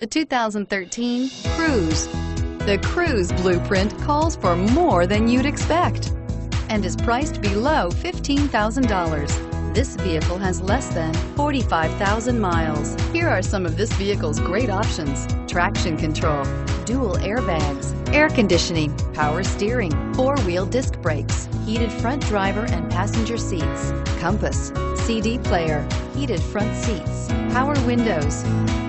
The 2013 Cruze. The Cruze blueprint calls for more than you'd expect and is priced below $15,000. This vehicle has less than 45,000 miles. Here are some of this vehicle's great options: traction control, dual airbags, air conditioning, power steering, four-wheel disc brakes, heated front driver and passenger seats, compass, CD player, heated front seats, power windows.